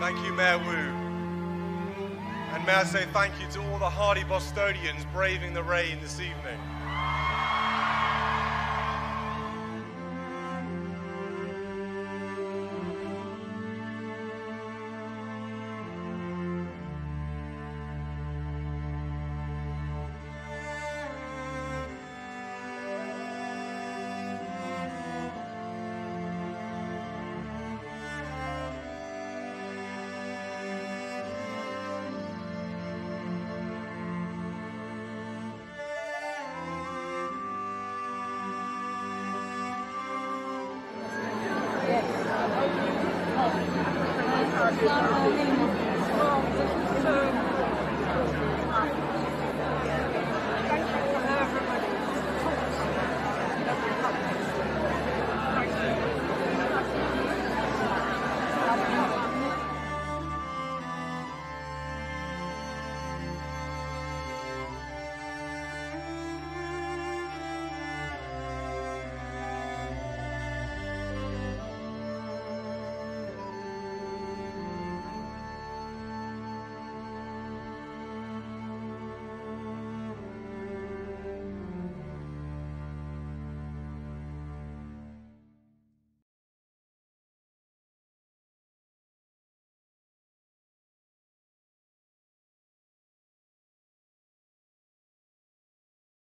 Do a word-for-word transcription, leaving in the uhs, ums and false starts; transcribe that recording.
Thank you, Mayor Wu. And may I say thank you to all the hardy Bostonians braving the rain this evening. It's not only